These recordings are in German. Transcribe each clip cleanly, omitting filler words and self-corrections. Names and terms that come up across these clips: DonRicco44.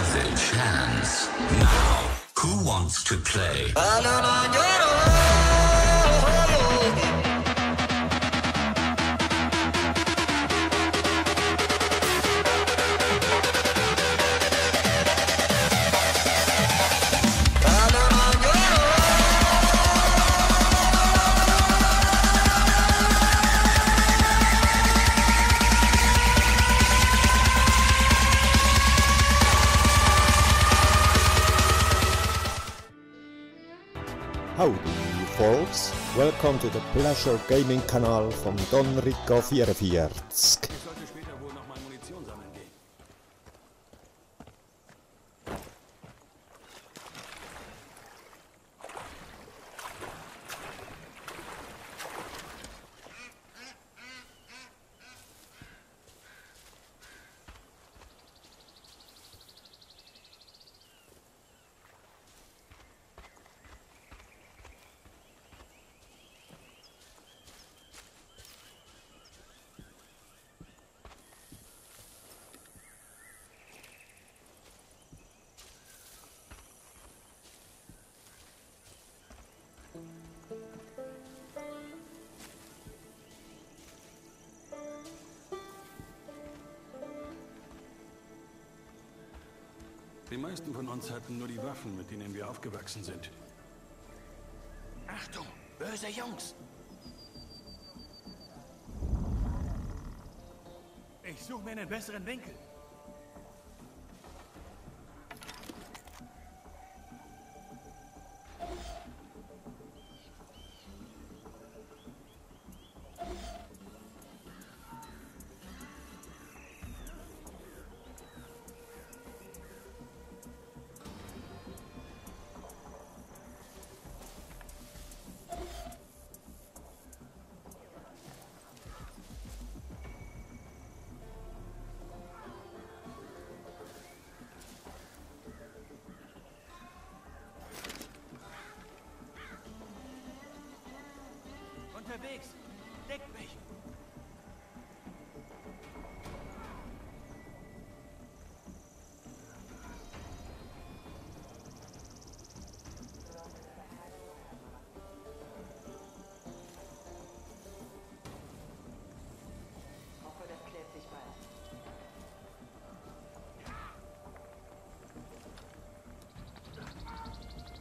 has a chance. Now, who wants to play? Howdy folks, welcome to the Pleasure Gaming Kanal von DonRicco44. Ich sollte später wohl nochmal Munition sammeln gehen. Die meisten von uns hatten nur die Waffen, mit denen wir aufgewachsen sind. Achtung, böse Jungs! Ich suche mir einen besseren Winkel. Unterwegs! Deck mich!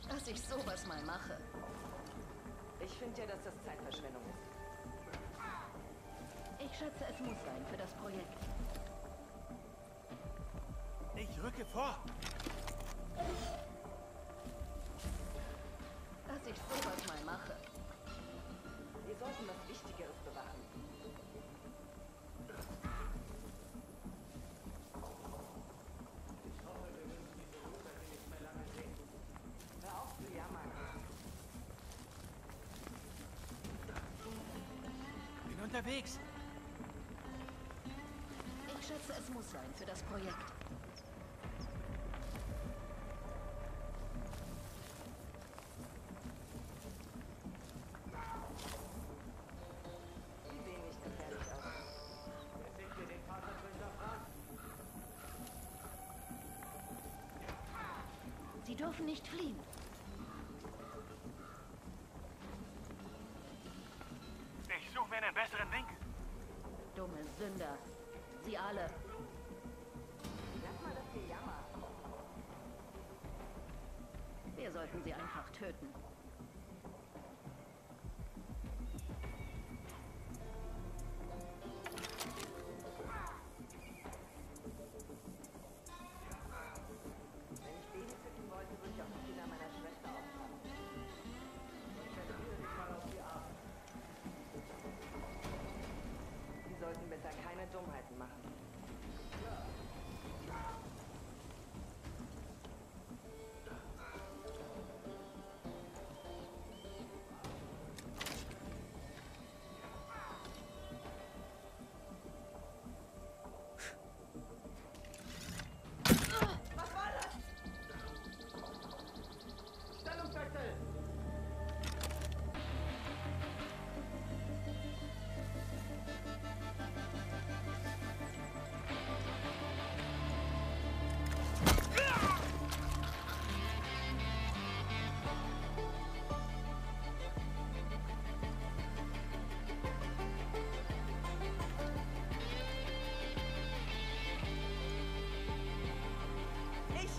Dass ich sowas mal mache. Ich finde ja, dass das Zeitverschwendung ist. Ich schätze, es muss sein für das Projekt. Ich rücke vor! Dass ich sowas mal mache. Wir sollten was Wichtigeres bewahren. Unterwegs. Ich schätze, es muss sein für das Projekt. Sie dürfen nicht fliehen. Besseren Winkel. Dumme Sünder. Sie alle. Lass mal das Gejammer. Wir sollten sie einfach töten. Dummheiten machen.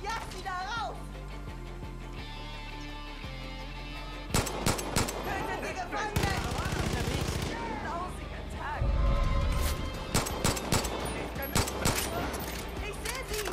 Ich jag sie da raus! Tötet die Gefangenen! Ein grausiger Tag! Ich sehe sie!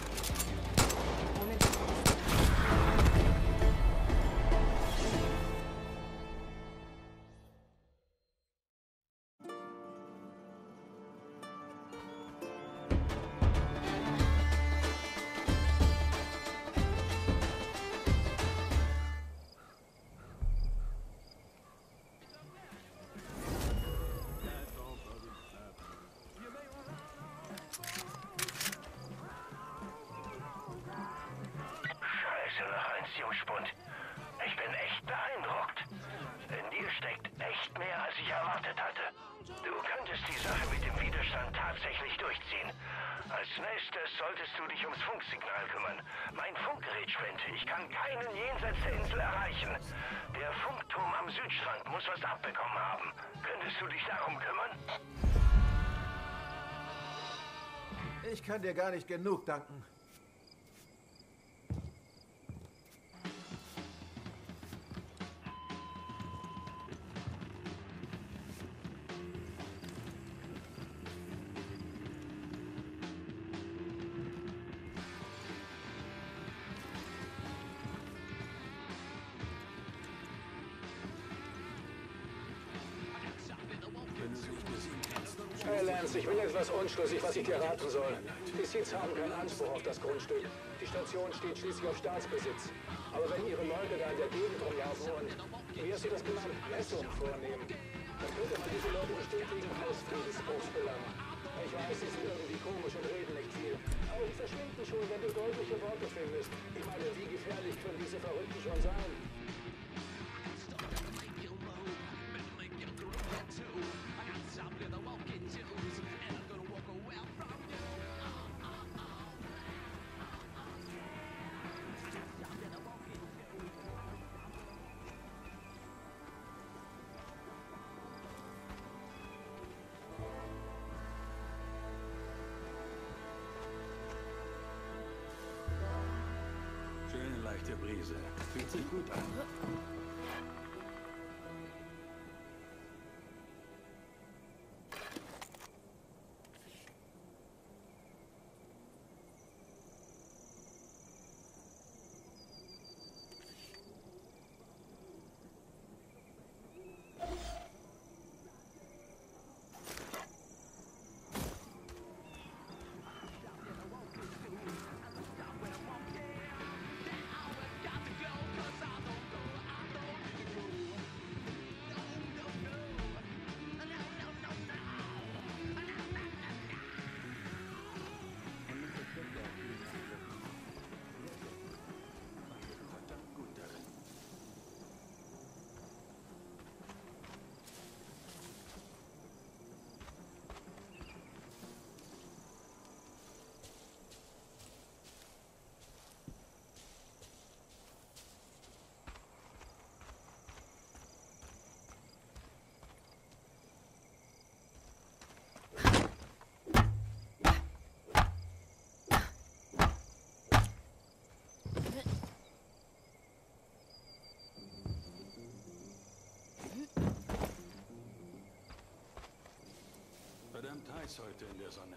Ich bin echt beeindruckt. In dir steckt echt mehr, als ich erwartet hatte. Du könntest die Sache mit dem Widerstand tatsächlich durchziehen. Als nächstes solltest du dich ums Funksignal kümmern. Mein Funkgerät spinnt. Ich kann keinen jenseits der Insel erreichen. Der Funkturm am Südstrand muss was abbekommen haben. Könntest du dich darum kümmern? Ich kann dir gar nicht genug danken. Lance, ich bin etwas unschlüssig, was ich dir raten soll. Die Seeds haben keinen Anspruch auf das Grundstück. Die Station steht schließlich auf Staatsbesitz. Aber wenn ihre Leute da in der Gegend rumlaufen und wie hast du das genannt, Messungen vornehmen, dann könnte man diese Leute bestätigen aus Friedensbruchs belangen. Ich weiß, sie sind irgendwie komisch und reden nicht viel. Aber die verschwinden schon, wenn du deutliche Worte findest. Ich meine, wie gefährlich können diese Verrückten schon sein? Leichte Brise. Fühlt sich gut an. Verdammt heiß heute in der Sonne.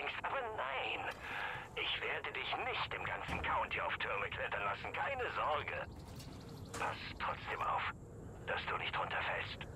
denkst, aber nein. Ich werde dich nicht im ganzen County auf Türme klettern lassen, keine Sorge. Pass trotzdem auf, dass du nicht runterfällst.